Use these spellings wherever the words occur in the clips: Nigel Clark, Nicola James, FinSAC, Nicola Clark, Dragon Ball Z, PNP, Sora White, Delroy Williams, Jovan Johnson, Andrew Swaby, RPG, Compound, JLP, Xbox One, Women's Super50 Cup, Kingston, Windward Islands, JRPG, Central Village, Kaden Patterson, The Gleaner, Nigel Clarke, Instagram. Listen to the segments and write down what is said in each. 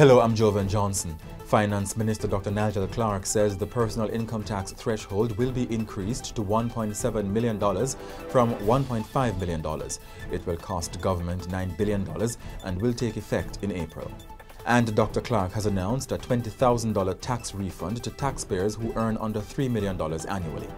Hello, I'm Jovan Johnson. Finance Minister Dr. Nigel Clark says the personal income tax threshold will be increased to $1.7 million from $1.5 million. It will cost government $9 billion and will take effect in April. And Dr. Clark has announced a $20,000 tax refund to taxpayers who earn under $3 million annually.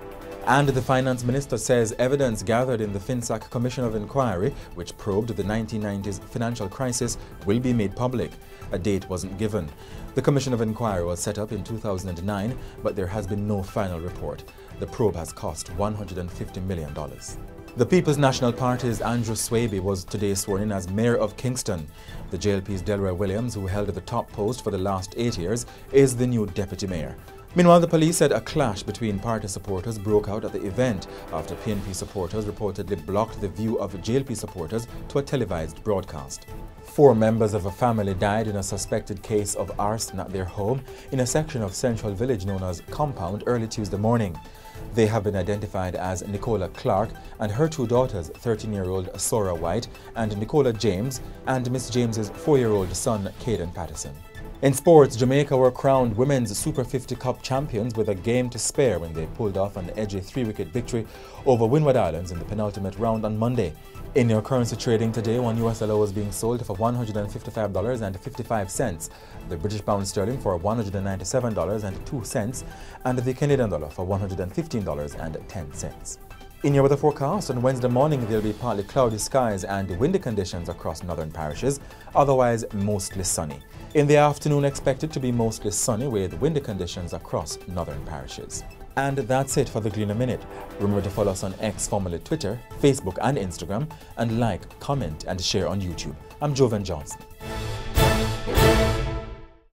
And the Finance Minister says evidence gathered in the FinSAC Commission of Inquiry, which probed the 1990s financial crisis, will be made public. A date wasn't given. The Commission of Inquiry was set up in 2009, but there has been no final report. The probe has cost $150 million. The People's National Party's Andrew Swaby was today sworn in as Mayor of Kingston. The JLP's Delroy Williams, who held the top post for the last 8 years, is the new Deputy Mayor. Meanwhile, the police said a clash between party supporters broke out at the event after PNP supporters reportedly blocked the view of JLP supporters to a televised broadcast. 4 members of a family died in a suspected case of arson at their home in a section of Central Village known as Compound early Tuesday morning. They have been identified as Nicola Clark and her 2 daughters, 13-year-old Sora White and Nicola James, and Miss James's 4-year-old son, Kaden Patterson. In sports, Jamaica were crowned Women's Super 50 Cup champions with a game to spare when they pulled off an edgy 3-wicket victory over Windward Islands in the penultimate round on Monday. In your currency trading today, 1 US dollar was being sold for $155.55, the British pound sterling for $197.02, and the Canadian dollar for $115.10. In your weather forecast, on Wednesday morning there will be partly cloudy skies and windy conditions across northern parishes, otherwise mostly sunny. In the afternoon, expected to be mostly sunny with windy conditions across northern parishes. And that's it for the Gleaner Minute. Remember to follow us on X, formerly Twitter, Facebook and Instagram, and like, comment and share on YouTube. I'm Jovan Johnson.